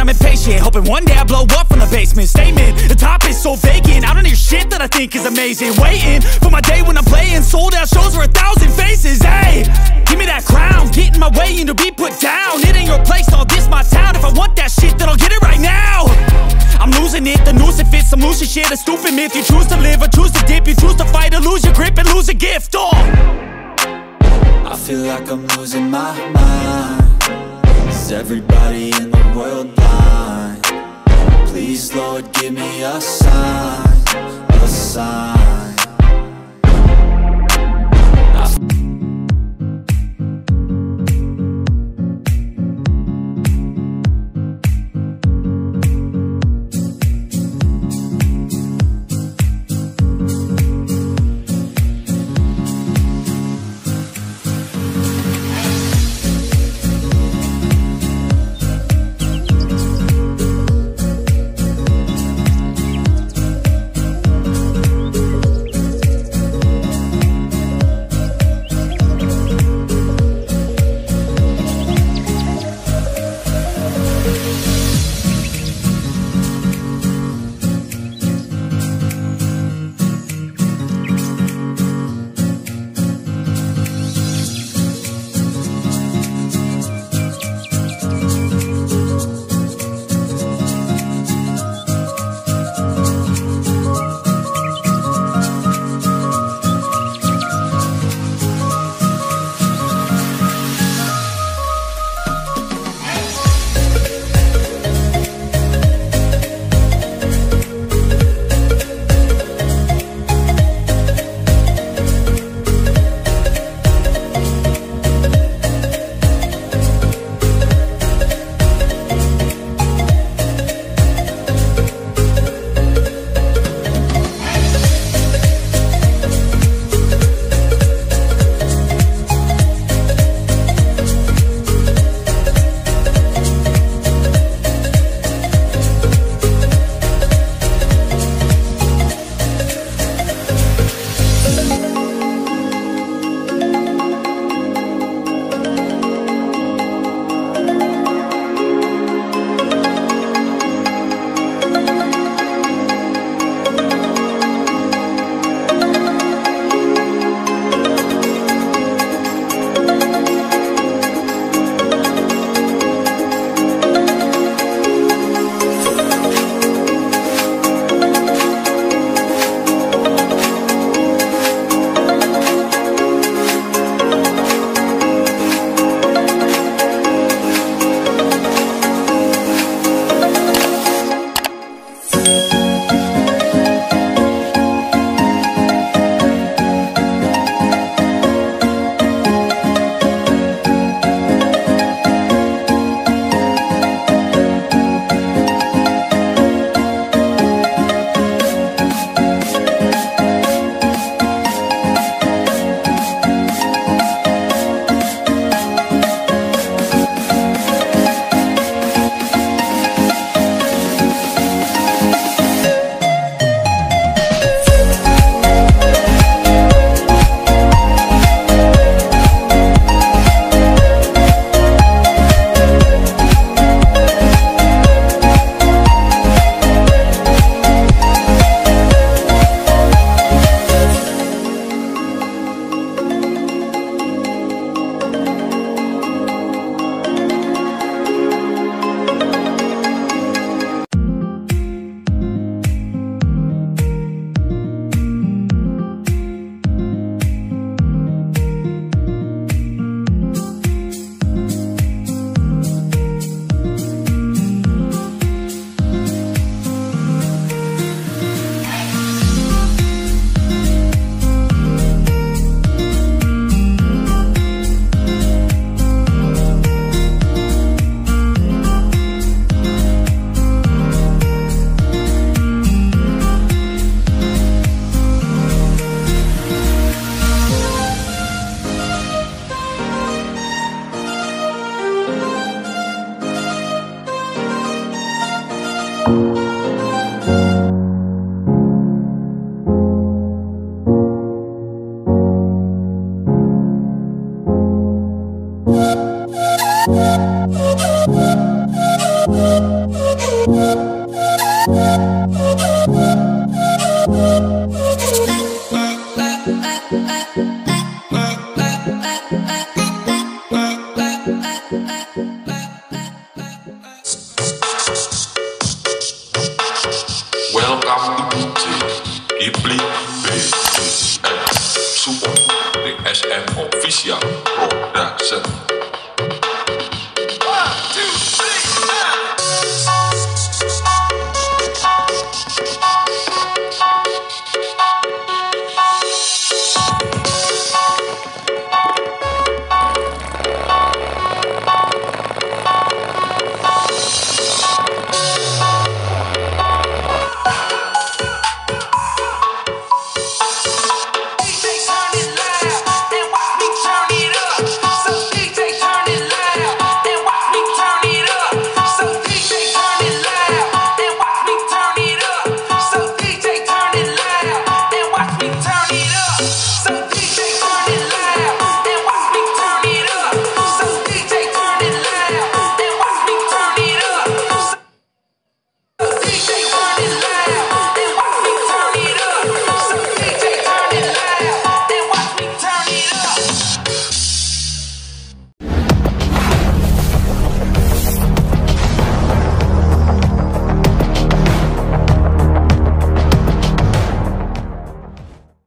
I'm impatient, hoping one day I blow up from the basement. Statement, the top is so vacant. I don't hear shit that I think is amazing. Waiting for my day when I'm playing sold out shows for 1,000 faces. Hey, give me that crown, get in my way and to be put down. It ain't your place, all this my town. If I want that shit, then I'll get it right now. I'm losing it, the noose it fits, I'm losing shit. A stupid myth, you choose to live or choose to dip. You choose to fight or lose your grip and lose a gift. Oh, I feel like I'm losing my mind. Is everybody in the world blind? Please, Lord, give me a sign, a sign.